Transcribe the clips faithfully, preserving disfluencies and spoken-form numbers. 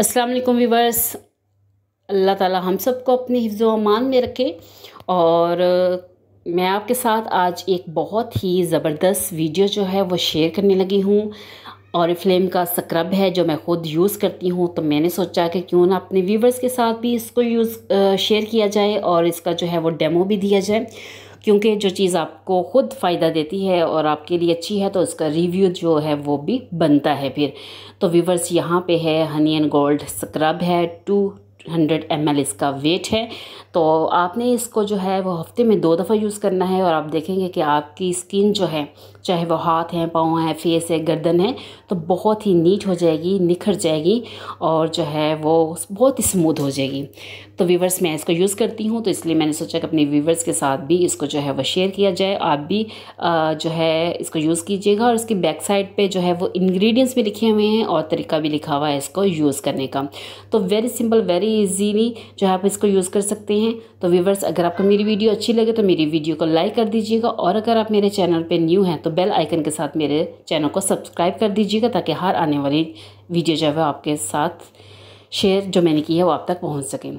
अस्सलाम वालेकुम व्यूअर्स। अल्लाह ताला हम सबको अपने हिफ्ज़ो अमान में रखे। और मैं आपके साथ आज एक बहुत ही ज़बरदस्त वीडियो जो है वो शेयर करने लगी हूँ। ऑरिफ्लेम का स्क्रब है जो मैं ख़ुद यूज़ करती हूँ, तो मैंने सोचा कि क्यों ना अपने व्यूवर्स के साथ भी इसको यूज़ शेयर किया जाए और इसका जो है वो डेमो भी दिया जाए, क्योंकि जो चीज़ आपको ख़ुद फ़ायदा देती है और आपके लिए अच्छी है तो उसका रिव्यू जो है वो भी बनता है। फिर तो व्यूवर्स यहाँ पे है हनी एंड गोल्ड स्क्रब है, टू हंड्रेड एम एल इसका वेट है। तो आपने इसको जो है वो हफ्ते में दो दफ़ा यूज़ करना है और आप देखेंगे कि आपकी स्किन जो है, चाहे वो हाथ हैं, पाँव हैं, फेस है, गर्दन है, तो बहुत ही नीट हो जाएगी, निखर जाएगी और जो है वो बहुत ही स्मूथ हो जाएगी। तो व्यूवर्स मैं इसको यूज़ करती हूँ, तो इसलिए मैंने सोचा कि अपने व्यूवर्स के साथ भी इसको जो है वो शेयर किया जाए। आप भी जो है इसको यूज़ कीजिएगा। और इसकी बैक साइड पर जो है वो इंग्रेडिएंट्स भी लिखे हुए हैं और तरीका भी लिखा हुआ है इसको यूज़ करने का। तो वेरी सिंपल, वेरी इजीली जो है आप इसको यूज़ कर सकते हैं। तो व्यूवर्स अगर आपको मेरी वीडियो अच्छी लगे तो मेरी वीडियो को लाइक कर दीजिएगा, और अगर आप मेरे चैनल पे न्यू हैं तो बेल आइकन के साथ मेरे चैनल को सब्सक्राइब कर दीजिएगा, ताकि हर आने वाली वीडियो जो है आपके साथ शेयर जो मैंने की है वो आप तक पहुंच सके।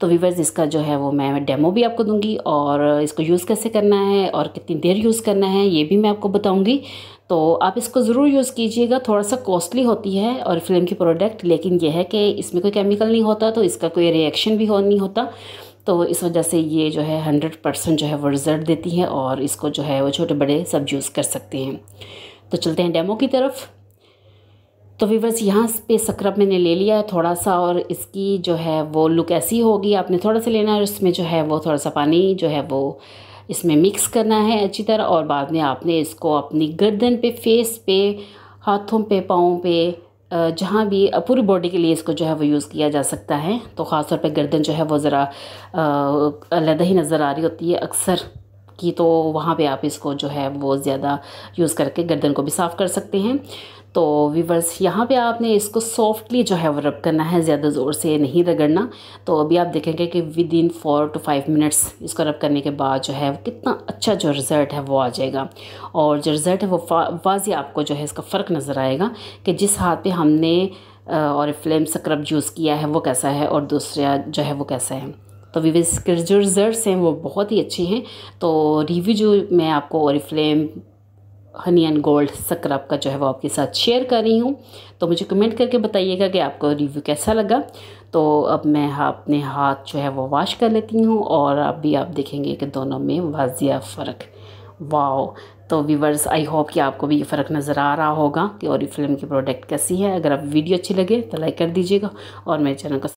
तो व्यूवर्स इसका जो है वो मैं डेमो भी आपको दूंगी और इसको यूज़ कैसे करना है और कितनी देर यूज़ करना है ये भी मैं आपको बताऊँगी। तो आप इसको ज़रूर यूज़ कीजिएगा। थोड़ा सा कॉस्टली होती है ऑरिफ्लेम की प्रोडक्ट, लेकिन यह है कि इसमें कोई केमिकल नहीं होता, तो इसका कोई रिएक्शन भी हो नहीं होता, तो इस वजह से ये जो है हंड्रेड परसेंट जो है वो रिज़ल्ट देती है और इसको जो है वो छोटे बड़े सब यूज़ कर सकते हैं। तो चलते हैं डेमो की तरफ। तो व्यूवर्स यहाँ पे स्क्रब मैंने ले लिया है थोड़ा सा, और इसकी जो है वो लुक ऐसी होगी। आपने थोड़ा सा लेना है और इसमें जो है वो थोड़ा सा पानी जो है वो इसमें मिक्स करना है अच्छी तरह, और बाद में आपने इसको अपनी गर्दन पे, फेस पे, हाथों पे, पाँव पे, जहाँ भी पूरी बॉडी के लिए इसको जो है वो यूज़ किया जा सकता है। तो ख़ासतौर पे गर्दन जो है वो ज़रा अलग ही नज़र आ रही होती है अक्सर की, तो वहाँ पे आप इसको जो है वो ज़्यादा यूज़ करके गर्दन को भी साफ़ कर सकते हैं। तो व्यूवर्स यहाँ पे आपने इसको सॉफ्टली जो है वो रब करना है, ज़्यादा ज़ोर से नहीं रगड़ना। तो अभी आप देखेंगे कि within four to five minutes इसको रब करने के बाद जो है वो कितना अच्छा जो रिज़ल्ट है वो आ जाएगा, और जो रिज़ल्ट है वो वाज़े आपको जो है इसका फ़र्क नज़र आएगा कि जिस हाथ पे हमने ऑरिफ्लेम स्क्रब यूज़ किया है वो कैसा है और दूसरा जो है वो कैसा है। तो व्यूवर्स के जो रिज़ल्ट हैं वो बहुत ही अच्छे हैं। तो रिव्यू जो मैं आपको Oriflame honey and gold scrub का जो है वो आपके साथ शेयर कर रही हूँ, तो मुझे कमेंट करके बताइएगा कि आपको रिव्यू कैसा लगा। तो अब मैं अपने हाथ जो है वो वॉश कर लेती हूँ और अभी आप देखेंगे कि दोनों में वाजिया फ़र्क। वाओ। तो व्यूवर्स आई होप कि आपको भी ये फ़र्क नज़र आ रहा होगा कि ऑरिफ्लेम की प्रोडक्ट कैसी है। अगर आप वीडियो अच्छी लगे तो लाइक कर दीजिएगा और मेरे चैनल को